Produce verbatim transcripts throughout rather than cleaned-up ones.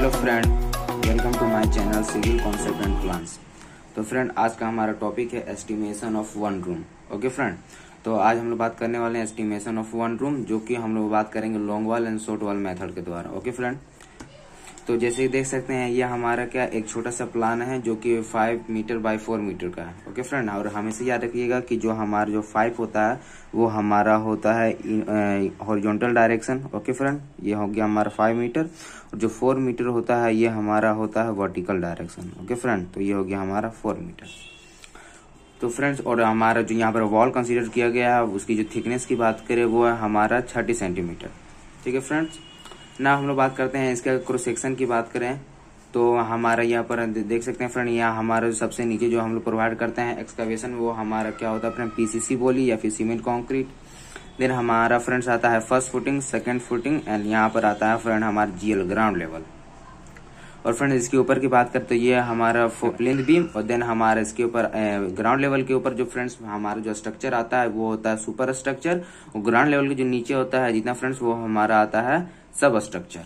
Hello friend, welcome to my channel civil concept and plans. तो friend, आज का हमारा टॉपिक है estimation of one room. Okay friend, तो आज हम लोग बात करने वाले हैं एस्टिमेशन ऑफ वन रूम, जो कि हम लोग बात करेंगे long wall and short wall method के द्वारा। ओके फ्रेंड, तो जैसे देख सकते हैं यह हमारा क्या एक छोटा सा प्लान है जो कि five metre by four metre का है। ओके फ्रेंड, और हमेशा याद रखिएगा कि जो हमारा जो फाइव होता है वो हमारा होता है हॉरिजॉन्टल डायरेक्शन। ओके फ्रेंड, ये हो गया हमारा फाइव मीटर, और जो फोर मीटर होता है ये हमारा होता है वर्टिकल डायरेक्शन। ओके फ्रेंड, तो ये हो गया हमारा फोर मीटर। तो फ्रेंड्स, और हमारा जो यहाँ पर वॉल कंसिडर किया गया है उसकी जो थिकनेस की बात करें वो है हमारा थर्टी सेंटीमीटर। ठीक है फ्रेंड्स, ना हम लोग बात करते हैं इसका क्रॉस सेक्शन की बात करें तो हमारा यहाँ पर देख सकते हैं फ्रेंड, यहाँ हमारा सबसे नीचे जो हम लोग प्रोवाइड करते हैं एक्सकावेशन वो हमारा क्या होता है फ्रेंड, पीसीसी बोली या फिर सीमेंट कंक्रीट। देन हमारा फ्रेंड्स आता है first footing, second footing, and यहाँ पर आता है फ्रेंड हमारा जीएल, ग्राउंड लेवल। और फ्रेंड इसके ऊपर की बात करते हैं ये हमारा प्लिंथ बीम, और देन हमारा इसके ऊपर ग्राउंड लेवल के ऊपर जो फ्रेंड्स हमारा जो स्ट्रक्चर आता है वो होता है सुपर स्ट्रक्चर, और ग्राउंड लेवल के जो नीचे होता है जितना फ्रेंड्स वो हमारा आता है सब स्ट्रक्चर।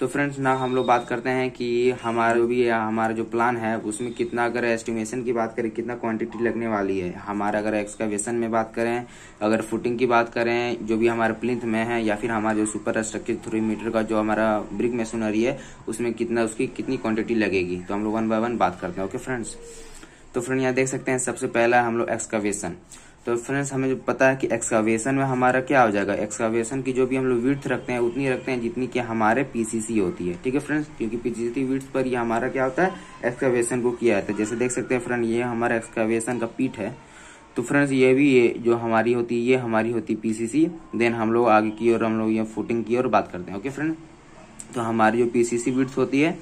तो फ्रेंड्स, ना हम लोग बात करते हैं कि हमारा भी हमारा जो प्लान है उसमें कितना, अगर एस्टिमेशन की बात करें कितना क्वांटिटी लगने वाली है हमारा, अगर एक्सकावेशन में बात करें, अगर फुटिंग की बात करें जो भी हमारे प्लिंथ में है, या फिर हमारा जो सुपर स्ट्रक्चर थ्री मीटर का जो हमारा ब्रिक मशीनरी है उसमें कितना, उसकी कितनी क्वांटिटी लगेगी, तो हम लोग वन बाय वन बात करते हैं। ओके फ्रेंड्स, तो फ्रेंड यहाँ देख सकते हैं सबसे पहला हम लोग एक्सकावेशन। तो फ्रेंड्स, हमें जो पता है कि एक्सकावेशन में हमारा क्या हो जाएगा, एक्सकावेशन की जो भी हम लोग विड्थ रखते हैं उतनी रखते हैं जितनी कि हमारे पीसीसी होती है। ठीक है फ्रेंड्स, क्योंकि पीसीसी विड्थ पर ये हमारा क्या होता है एक्सकावेशन को किया जाता है। जैसे देख सकते हैं फ्रेंड, ये हमारा एक्सकावेशन का पीठ है। तो फ्रेंड्स, ये भी ये जो हमारी होती है ये हमारी होती है पीसीसी। देन हम लोग आगे की ओर हम लोग ये फुटिंग की ओर बात करते हैं। ओके फ्रेंड, तो हमारी जो पीसीसी विड्थ होती है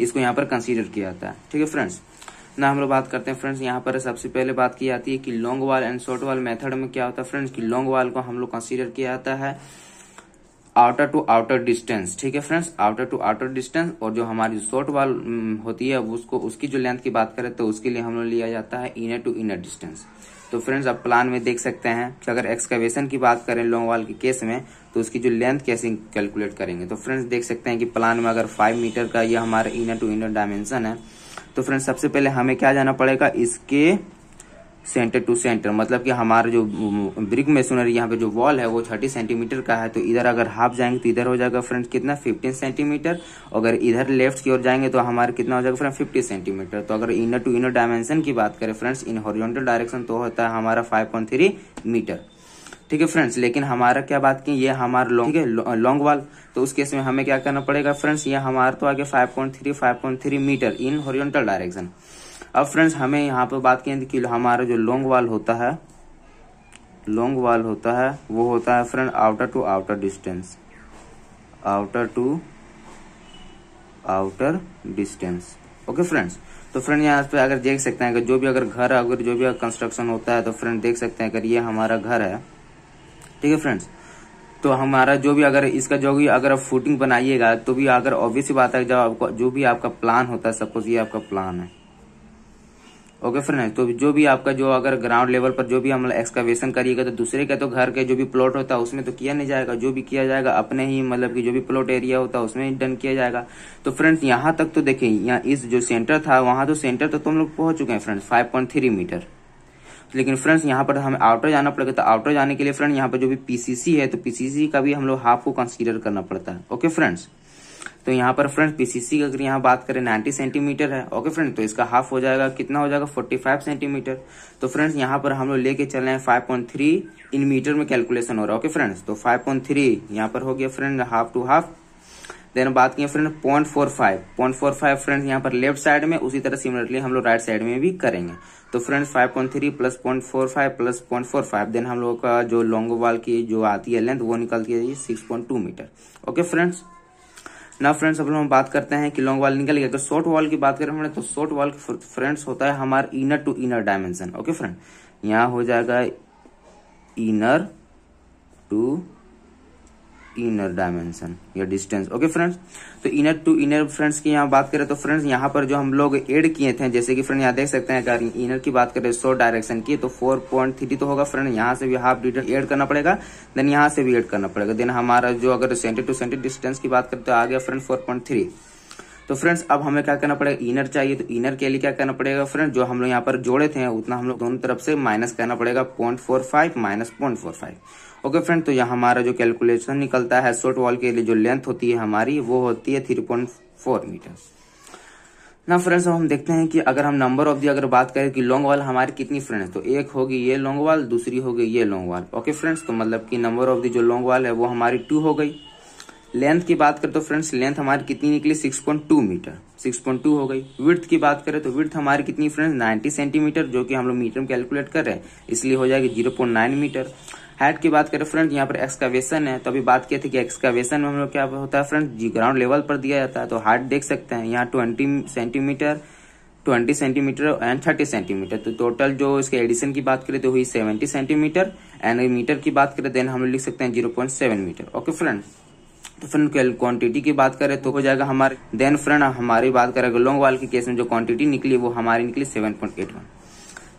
इसको यहाँ पर कंसीडर किया जाता है। ठीक है फ्रेंड्स, ना हम लोग बात करते हैं फ्रेंड्स, यहाँ पर सबसे पहले बात की जाती है कि long wall and short wall method में क्या होता है फ्रेंड्स, कि लॉन्ग वॉल को हम लोग कंसीडर किया जाता है आउटर टू आउटर डिस्टेंस। ठीक है friends, outer to outer distance, और जो हमारी शॉर्ट वॉल होती है उसको उसकी जो लेंथ की बात करें तो उसके लिए हम लोग लिया जाता है इनर टू इनर डिस्टेंस। तो फ्रेंड्स, आप प्लान में देख सकते हैं कि अगर एक्सकावेशन की बात करें लॉन्ग वॉल के केस में तो उसकी जो लेंथ कैसे कैलकुलेट करेंगे। तो फ्रेंड्स, देख सकते हैं कि प्लान में अगर फाइव मीटर का ये हमारा इनर टू इनर डायमेंशन है, तो फ्रेंड्स सबसे पहले हमें क्या जाना पड़ेगा, इसके सेंटर टू सेंटर, मतलब कि हमारा जो ब्रिक मेसनरी यहाँ पे जो वॉल है वो थर्टी सेंटीमीटर का है, तो इधर अगर हाफ जाएंगे तो इधर हो जाएगा फ्रेंड्स कितना फिफ्टीन सेंटीमीटर, अगर इधर लेफ्ट की ओर जाएंगे तो हमारा कितना हो जाएगा फ्रेंड फिफ्टी सेंटीमीटर। तो अगर इनर टू इनर डायमेंशन की बात करें फ्रेंड्स इन हॉरिजॉन्टल डायरेक्शन तो होता है हमारा फाइव पॉइंट थ्री मीटर। ठीक है फ्रेंड्स, लेकिन हमारा क्या बात की ये हमारा लॉन्ग है लॉन्ग वॉल, तो उस केस में हमें क्या करना पड़ेगा फ्रेंड्स, ये हमारा तो आगे five point three five point three metre in horizontal direction. अब फ्रेंड्स, हमें यहाँ पर बात की कि हमारा जो लॉन्ग वॉल होता है लॉन्ग वॉल होता है वो होता है friend outer to outer distance outer to outer distance. Okay friends, तो फ्रेंड यहाँ पे अगर देख सकते हैं अगर जो भी अगर घर अगर जो भी कंस्ट्रक्शन होता है तो फ्रेंड देख सकते हैं अगर ये हमारा घर है। ठीक है फ्रेंड्स, तो हमारा जो भी अगर इसका जो भी अगर आप फुटिंग बनाइएगा तो भी अगर ऑब्वियस ही बात है, जब आपको जो भी आपका प्लान होता है, सपोज ये आपका प्लान है। ओके फ्रेंड्स, तो जो भी आपका जो अगर ग्राउंड लेवल पर जो भी हम एक्सकावेशन करिएगा तो दूसरे का तो घर के जो भी प्लॉट होता है उसमें तो किया नहीं जाएगा, जो भी किया जाएगा अपने ही मतलब कि जो भी प्लॉट एरिया होता है उसमें ही डन किया जाएगा। तो फ्रेंड्स, यहाँ तक तो देखिए, यहाँ इस जो सेंटर था वहां तो सेंटर तक तो हम लोग पहुंच चुके हैं friends five point three metre, लेकिन फ्रेंड्स यहाँ पर हमें आउटर जाना पड़ेगा। तो आउटर जाने के लिए फ्रेंड यहाँ पर जो भी पीसीसी है तो पीसीसी का भी हम लोग हाफ को कंसीडर करना पड़ता है। ओके फ्रेंड्स, तो यहाँ पर फ्रेंड्स पीसीसी की अगर यहाँ बात करें नाइन्टी सेंटीमीटर है। ओके फ्रेंड, तो इसका हाफ हो जाएगा कितना हो जाएगा फोर्टी फाइव सेंटीमीटर। तो फ्रेंड्स यहाँ पर हम लोग लेके चल रहे हैं five point three in metre में कैलकुलेशन हो रहा है। ओके फ्रेंड्स, तो फाइव पॉइंट थ्री यहाँ पर हो गया friend half to half. Then बात की friend point four five point four five friends यहाँ पर लेफ्ट साइड में, उसी तरह सिमिलरली हम लोग राइट साइड में भी करेंगे। तो friends five point three plus point four five plus point four five then हम लोगों का जो लॉन्ग वॉल की जो आती है लेंथ वो निकलती है six point two metre. Okay friends, ना फ्रेंड्स अब हम बात करते हैं कि लॉन्ग वॉल निकल गया, तो शॉर्ट वॉल की बात करें तो शॉर्ट वॉल फ्रेंड्स होता है हमारा inner to inner dimension. Okay friend, यहाँ हो जाएगा इनर टू इनर डायमेंशन या डिस्टेंस। ओके फ्रेंड्स, तो इनर टू इनर फ्रेंड्स की यहाँ बात करें तो फ्रेंड्स यहाँ पर जो हम लोग ऐड किए थे, जैसे कि फ्रेंड यहाँ देख सकते हैं अगर इनर की बात करें शॉर्ट डायरेक्शन की तो फोर पॉइंट थ्री तो होगा फ्रेंड, यहाँ से भी हाफ मीटर ऐड करना पड़ेगा, देन यहाँ से भी ऐड करना पड़ेगा। देन हमारा जो अगर सेंटर टू सेंटर डिस्टेंस की बात करें तो आ गया फ्रेंड फोर पॉइंट थ्री। तो फ्रेंड्स अब हमें क्या करना पड़ेगा, इनर चाहिए, तो इनर के लिए क्या करना पड़ेगा फ्रेंड, जो हम लोग यहाँ पर जोड़े थे उतना हम लोग दोनों तरफ से माइनस करना पड़ेगा, point four five minus point four five. Okay friend, तो यहाँ हमारा जो कैलकुलेशन निकलता है शॉर्ट वॉल के लिए जो लेंथ होती है हमारी वो होती है थ्री पॉइंट फोर मीटर। ना फ्रेंड्स, हम देखते हैं कि अगर हम नंबर ऑफ दी अगर बात करें कि लॉन्ग वाल हमारी कितनी फ्रेंड्स, तो एक होगी ये लॉन्ग वाल, दूसरी होगी ये लॉन्ग वाल। ओके फ्रेंड्स, तो मतलब कि नंबर ऑफ दी जो लॉन्ग वाल है वो हमारी टू हो गई। लेंथ की बात करें तो फ्रेंड्स लेंथ हमारी कितनी निकली, six point two metre, six point two हो गई। विड्थ की बात करें तो विड्थ हमारी कितनी फ्रेंड्स, नाइन्टी सेंटीमीटर, जो कि हम लोग मीटर में कैलकुलेट कर रहे हैं इसलिए हो जाएगी zero point nine metre. Height की बात करें फ्रेंड, यहाँ पर एक्सकावेशन है, तो अभी बात किए थे कि एक्सकावेशन में हम लोग क्या होता है फ्रेंड, जी ग्राउंड लेवल पर दिया जाता है, तो हाइट देख सकते हैं यहाँ twenty centimetre, twenty centimetre and thirty centimetre, तो टोटल जो इसके एडिशन की बात करें तो हुई सेवेंटी सेंटीमीटर एंड मीटर की बात करें देन हम लोग लिख सकते हैं zero point seven metre. Okay friend, तो फ्रेंड क्वांटिटी की बात करें तो हो जाएगा हमारे, देन फ्रेंड हमारी बात करेंगे लॉन्ग वाल के केस में जो क्वांटिटी निकली वो हमारी निकली seven point eight one.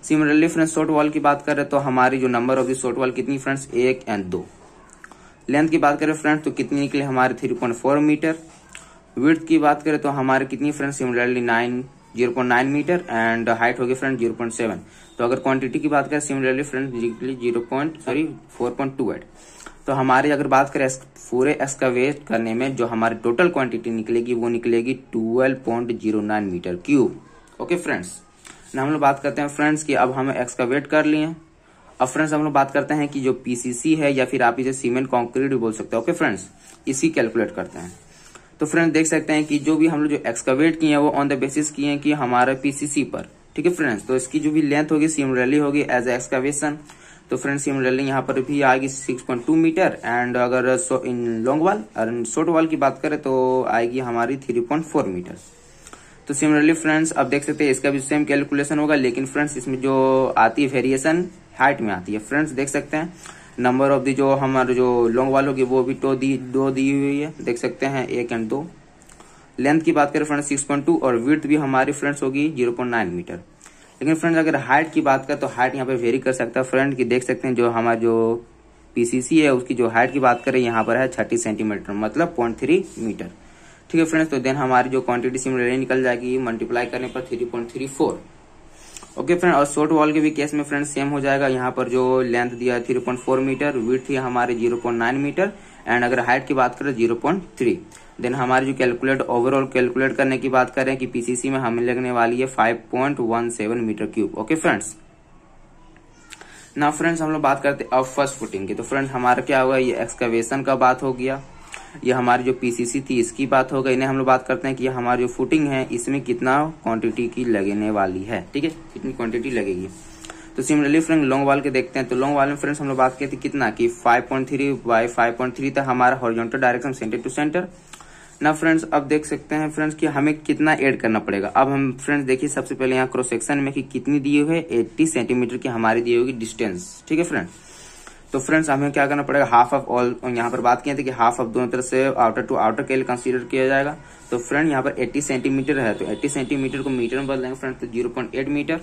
Similarly friend short wall की बात करें तो हमारी जो नंबर ऑफ द शॉर्ट वाल कितनी फ्रेंड्स, एक एंड दो। लेंथ की बात करें फ्रेंड तो कितनी निकली हमारे three point four metre. Width की बात करें तो हमारी कितनी friend, similarly nine zero point nine metre and height होगी फ्रेंड जीरो पॉइंट सेवन। तो अगर क्वांटिटी की बात करें सिमिलरली फ्रेंड निकली zero point sorry four point two eight. तो हमारी अगर बात करें पूरे एक्सकावेट करने में जो हमारी टोटल क्वांटिटी निकलेगी वो निकलेगी twelve point zero nine metre cube. Okay friends, ना हम लोग बात करते हैं फ्रेंड्स कि अब हम एक्सकावेट कर लिए। अब फ्रेंड्स हम लोग बात करते हैं कि जो पीसीसी है या फिर आप इसे सीमेंट कंक्रीट भी बोल सकते हो। ओके फ्रेंड्स, इसी कैलकुलेट करते हैं। तो फ्रेंड्स देख सकते हैं कि जो भी हम लोग जो एक्सकावेट किए हैं वो ऑन द बेसिस किए हैं कि हमारे पीसीसी पर, ठीक है फ्रेंड्स। तो इसकी जो भी लेंथ होगी सिमिलरली होगी एज एक्सकावेशन, तो फ्रेंड्स सिमिलरली यहाँ पर भी आएगी six point two metre and अगर इन लॉन्ग वाल और शॉर्ट वाल की बात करें तो आएगी हमारी थ्री पॉइंट फोर मीटर। तो सिमिलरली फ्रेंड्स अब देख सकते हैं इसका भी सेम कैलकुलेशन होगा, लेकिन फ्रेंड्स इसमें जो आती है वेरिएशन हाइट में आती है। फ्रेंड्स देख सकते हैं नंबर ऑफ दी जो हमारे जो लॉन्ग वाल होगी वो भी तो दी दो दी हुई है, देख सकते हैं एक एंड दो। लेंथ की बात करें फ्रेंड्स सिक्स पॉइंट टू और विड्थ भी हमारी फ्रेंड्स होगी जीरो पॉइंट नाइन मीटर। लेकिन फ्रेंड्स अगर हाइट की बात करें तो हाइट यहाँ पर वेरी कर सकता है फ्रेंड, कि देख सकते हैं जो हमारा जो पीसीसी है उसकी जो हाइट की बात करें यहाँ पर है थर्टी सेंटीमीटर, मतलब पॉइंट थ्री मीटर, ठीक है फ्रेंड्स। तो देन हमारी जो क्वांटिटी सिमिलरली निकल जाएगी मल्टीप्लाई करने पर three point three four. Okay friend, और शॉर्ट वॉल के भी केस में फ्रेंड सेम हो जाएगा, यहाँ पर जो लेंथ दिया है three point four metre, width है हमारे zero point nine metre and अगर हाइट की बात करें जीरो पॉइंट थ्री। देन हमारी जो कैलकुलेट ओवरऑल कैलकुलेट करने की बात करें कि पीसीसी में हमें लगने वाली है five point one seven metre cube. Okay friends, ना फ्रेंड्स हम लोग बात करते हैं अब फर्स्ट फुटिंग की। तो फ्रेंड्स हमारा क्या हुआ, ये एक्सकवेशन का बात हो गया, ये हमारी जो पीसीसी थी इसकी बात हो गई। इन्हें हम लोग बात करते हैं कि हमारी जो फुटिंग है इसमें कितना क्वांटिटी की लगने वाली है, ठीक है, कितनी क्वांटिटी लगेगी। तो सिमिलरली फ्रेंड लॉन्ग वाल के देखते हैं, तो लॉन्ग वाल में फ्रेंड्स हम लोग बात करते हैं कितना कि five point three by five point three था हमारा horizontal direction centre to centre. ना फ्रेंड्स अब देख सकते हैं फ्रेंड्स कि हमें कितना ऐड करना पड़ेगा। अब हम फ्रेंड्स देखिए सबसे पहले यहाँ क्रॉस सेक्शन में कि कितनी दी हुई है, एट्टी सेंटीमीटर की हमारी दी होगी डिस्टेंस, ठीक है फ्रेंड्स। तो फ्रेंड्स हमें क्या करना पड़ेगा, हाफ ऑफ ऑल, यहाँ पर बात किए थे कि हाफ ऑफ दोनों तरफ से आउटर टू आउटर के लिए कंसीडर किया जाएगा। तो फ्रेंड यहाँ पर एट्टी सेंटीमीटर है, तो एट्टी सेंटीमीटर को मीटर में बदलेंगे फ्रेंड तो जीरो पॉइंट एट मीटर,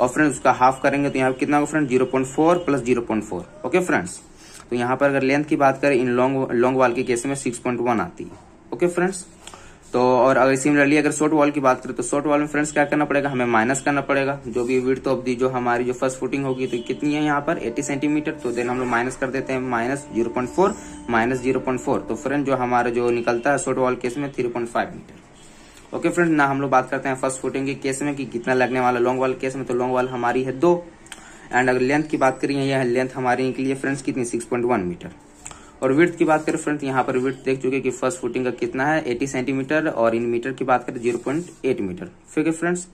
और फ्रेंड्स उसका हाफ करेंगे तो यहाँ पर कितना होगा friend zero point four plus zero point four. Okay friends, तो यहाँ पर अगर लेंथ की बात करें इन लॉन्ग लॉन्ग वाल के केस में सिक्स पॉइंट वन आती है। ओके फ्रेंड्स, तो और अगर सिमिलरली अगर शॉर्ट वॉल की बात करें तो शॉर्ट वॉल में फ्रेंड्स क्या करना पड़ेगा, हमें माइनस करना पड़ेगा जो भी विड्थ ऑफ दी जो हमारी जो फर्स्ट फुटिंग होगी तो कितनी है यहाँ पर एटी सेंटीमीटर। तो देन हम लोग माइनस कर देते हैं minus zero point four minus zero point four तो फ्रेंड जो हमारा जो निकलता है शॉर्ट वॉल केस में three point five metre. Okay friend, ना हम लोग बात करते हैं फर्स्ट फुटिंग के केस में कि कितना लगने वाला लॉन्ग वाल केस में, तो लॉन्ग वाल हमारी है दो एंड अगर लेंथ की बात करें यह लेंथ हमारी निकली है फ्रेंड्स कितनी सिक्स पॉइंट वन मीटर, और विड्थ की बात करें फ्रेंड्स यहाँ पर विड्थ देख चुके कि फर्स्ट फुटिंग का कितना है एटी सेंटीमीटर और इन मीटर की बात करें जीरो पॉइंट एट मीटर, ठीक है फ्रेंड्स।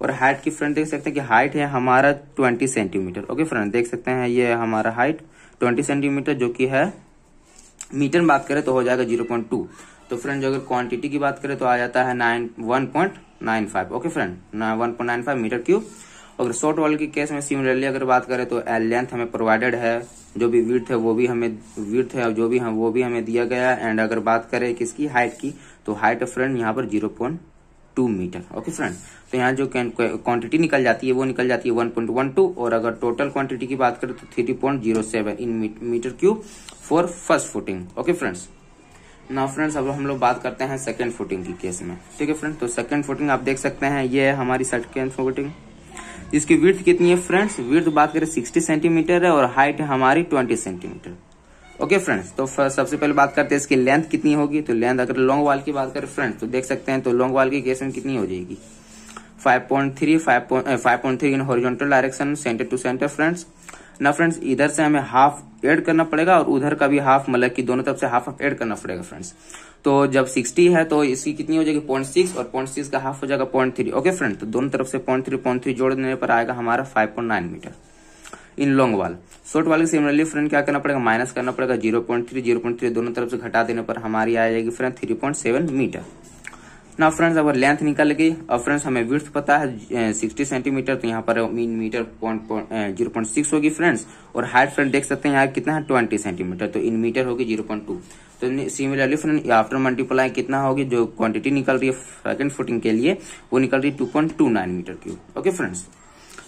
और हाइट की फ्रेंड देख सकते हैं कि हाइट है हमारा ट्वेंटी सेंटीमीटर। ओके फ्रेंड देख सकते हैं ये हमारा हाइट ट्वेंटी सेंटीमीटर जो कि है मीटर में बात करें तो हो जाएगा जीरो पॉइंट टू। तो फ्रेंड अगर क्वांटिटी की बात करें तो आ जाता है nine one point nine five okay friend one point nine five metre cube. अगर शॉर्ट वॉल के केस में सिमिलरली अगर बात करें तो लेंथ हमें प्रोवाइडेड है, जो भी विड्थ है वो भी हमें विड्थ है जो भी हम वो भी हमें दिया गया एंड अगर बात करें किसकी हाइट की तो हाइट फ्रेंड यहाँ पर zero point two metre. Okay friend, तो यहाँ जो क्वांटिटी निकल जाती है वो निकल जाती है वन पॉइंट वन टू, और अगर टोटल क्वांटिटी की बात करें तो three point zero seven in metre cube for first footing. Okay friends, now friends अब हम लोग बात करते हैं सेकंड फुटिंग की केस में। ठीक है फ्रेंड्स, तो सेकंड फुटिंग आप देख सकते हैं ये है हमारी सेकंड फुटिंग, जिसकी विड्थ कितनी है फ्रेंड्स, विड्थ बात करें साठ सेंटीमीटर है और हाइट है हमारी बीस सेंटीमीटर। ओके फ्रेंड्स, तो सबसे पहले बात करते हैं इसकी लेंथ कितनी होगी। तो लेंथ अगर लॉन्ग वाल की बात करें फ्रेंड्स तो देख सकते हैं, तो लॉन्ग वाल की केस में कितनी हो जाएगी five point three five point three in horizontal direction centre to centre friends. ना फ्रेंड्स इधर से हमें हाफ ऐड करना पड़ेगा और उधर का भी हाफ, मतलब कि दोनों तरफ से हाफ ऐड करना पड़ेगा फ्रेंड्स। तो जब साठ है तो इसकी कितनी हो जाएगी पॉइंट सिक्स और पॉइंट सिक्स का हाफ हो जाएगा पॉइंट थ्री। ओके फ्रेंड, तो दोनों तरफ से पॉइंट थ्री पॉइंट थ्री जोड़ देने पर आएगा हमारा five point nine metre in long wall. Short wall के सिमिलरली फ्रेंड क्या करना पड़ेगा, माइनस करना पड़ेगा zero point three zero point three दोनों तरफ से घटा देने पर हमारी आ जाएगी friend three point seven metre. ना फ्रेंड्स अब लेंथ निकल गई, अब फ्रेंड्स हमें विड्थ पता है साठ सेंटीमीटर, तो यहाँ पर mean metre zero point six होगी फ्रेंड्स। और हाइट फ्रेंड देख सकते हैं यहाँ कितना है बीस सेंटीमीटर, तो इन मीटर होगी जीरो पॉइंट टू। तो सिमिलरली फ्रेंड आफ्टर मल्टीप्लाई कितना होगी, जो क्वांटिटी निकल रही है सेकंड फुटिंग के लिए वो निकल रही है two point two nine metre cube. Okay friends,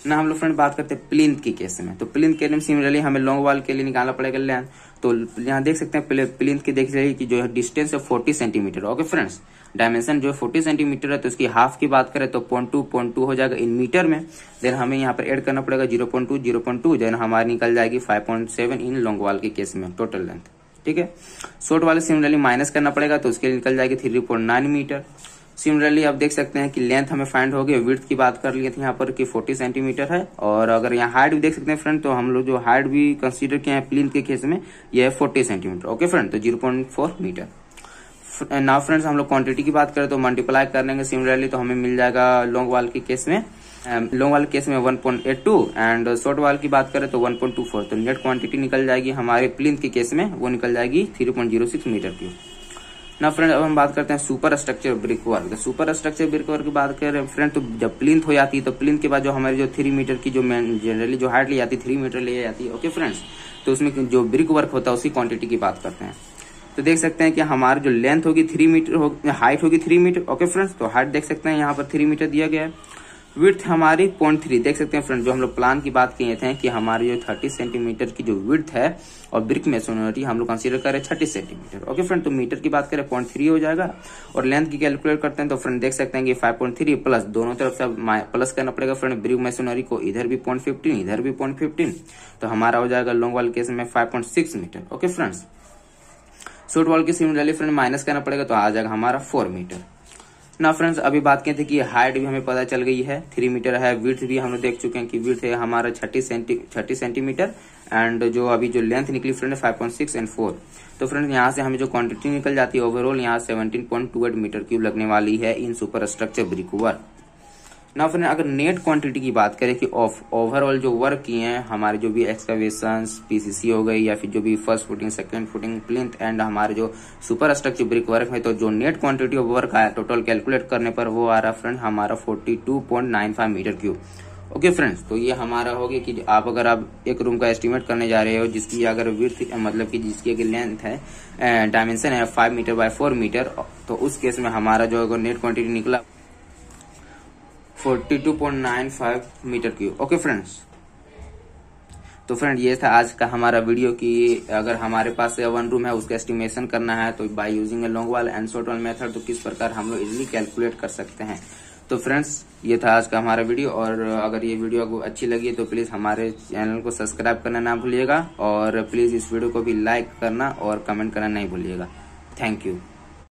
ना हम लोग फ्रेंड बात करते हैं प्लिंथ की केस में। तो प्लिंथ के लिए सिमिलरली हमें लॉन्ग वाल के लिए निकालना पड़ेगा लेंथ। तो यहाँ देख सकते हैं प्लिंथ की देख रही कि जो है डिस्टेंस है चालीस सेंटीमीटर। ओके फ्रेंड्स, डायमेंशन जो है चालीस सेंटीमीटर है, तो इसकी हाफ की बात करें तो पॉइंट टू पॉइंट टू हो जाएगा इन मीटर में। देन हमें यहाँ पर ऐड करना पड़ेगा zero point two zero point two, then हमारी निकल जाएगी five point seven in long wall के केस में टोटल लेंथ। ठीक है, शॉर्ट वाले सिमिलरली माइनस करना पड़ेगा तो उसके लिए निकल जाएगी three point nine metre. Similarly आप देख सकते हैं कि लेंथ हमें फाइंड होगी, विड्थ की बात कर लिए थे यहाँ पर कि चालीस सेंटीमीटर है, और अगर यहाँ हाइट भी देख सकते हैं फ्रेंड, तो हम लोग जो हाइट भी कंसीडर किया है प्लिंथ के केस में यह है चालीस सेंटीमीटर। ओके फ्रेंड, तो zero point four metre. Now friends हम लोग क्वांटिटी की बात करें तो मल्टीप्लाई कर लेंगे सिमिलरली, तो हमें मिल जाएगा लॉन्ग वाल के केस में लॉन्ग वाल केस में one point eight two and short wall की बात करें तो वन पॉइंट टू फोर। तो नेट क्वांटिटी निकल जाएगी हमारे प्लिंथ के केस में, वो निकल जाएगी three point zero six metre की। ना फ्रेंड अब हम बात करते हैं सुपर स्ट्रक्चर ब्रिक वर्क। तो सुपर स्ट्रक्चर ब्रिक वर्क की बात करें फ्रेंड, तो जब प्लिंथ हो जाती है तो प्लिंथ के बाद जो हमारी जो थ्री मीटर की जो जनरली जो हाइट ली जाती है थ्री मीटर ले जाती है। ओके फ्रेंड्स, तो उसमें जो ब्रिक वर्क होता है उसी क्वांटिटी की बात करते हैं। तो देख सकते हैं कि हमारी जो लेंथ होगी थ्री मीटर हो, हाइट होगी थ्री मीटर। ओके फ्रेंड्स, तो हाइट देख सकते हैं यहाँ पर थ्री मीटर दिया गया है, विड्थ हमारी पॉइंट थ्री देख सकते हैं फ्रेंड। जो हम लोग प्लान की बात किए थे कि हमारी जो थर्टी सेंटीमीटर की जो विड्थ है और ब्रिक मेसोनरी हम लोग कंसीडर करें थर्टी सेंटीमीटर। ओके फ्रेंड, तो मीटर की बात करें पॉइंट थ्री हो जाएगा, और लेंथ की कैलकुलेट करते हैं तो फ्रेंड देख सकते हैं कि फाइव पॉइंट थ्री प्लस दोनों तरफ से प्लस करना पड़ेगा फ्रेंड ब्रिक मेसोनरी को, इधर भी पॉइंट फिफ्टीन इधर भी पॉइंट फिफ्टीन, तो हमारा हो जाएगा लॉन्ग वाल केस में five point six metre. Okay friends, short wall के सिमिलरली फ्रेंड माइनस करना पड़ेगा तो आ जाएगा हमारा फोर मीटर। ना फ्रेंड्स अभी बात किए थे कि हाइट भी हमें पता चल गई है थ्री मीटर है, विड्थ भी हम लोग देख चुके हैं कि विड्थ है हमारा छत्तीस सेंटी छत्तीस सेंटीमीटर, एंड जो अभी जो लेंथ निकली friend five point six and four. तो फ्रेंड यहाँ से हमें जो क्वांटिटी निकल जाती है ओवरऑल यहाँ सत्रह point two eight metre cube लगने वाली है in super structure brick work. ना फ्रेंड अगर नेट क्वांटिटी की बात करें कि ओवरऑल जो वर्क किए हैं हमारे जो भी एक्सकावेशन पीसीसी हो गई या फिर जो भी first footing second footing plinth and हमारे जो सुपर स्ट्रक्चर ब्रिक वर्क है, तो जो नेट क्वांटिटी ऑफ वर्क आया टोटल कैलकुलेट करने पर वो आ रहा फ्रेंड हमारा बयालीस point nine five metre cube. Okay friends, तो ये हमारा हो गया कि आप अगर आप एक रूम का एस्टिमेट करने जा रहे हो जिसकी अगर विड्थ मतलब कि जिसकी अगर लेंथ है डायमेंशन है five metre by four metre, तो उस केस में हमारा जो अगर नेट क्वांटिटी निकला बयालीस point nine five metre cube. Okay friends, तो फ्रेंड ये था आज का हमारा वीडियो कि अगर हमारे पास वन रूम है उसका एस्टिमेशन करना है तो by using a long wall and short wall method तो किस प्रकार हम लोग इजिली कैलकुलेट कर सकते हैं। तो फ्रेंड्स ये था आज का हमारा वीडियो, और अगर ये वीडियो आपको अच्छी लगी तो प्लीज़ हमारे चैनल को सब्सक्राइब करना ना भूलिएगा, और प्लीज़ इस वीडियो को भी लाइक करना और कमेंट करना नहीं भूलिएगा। Thank you.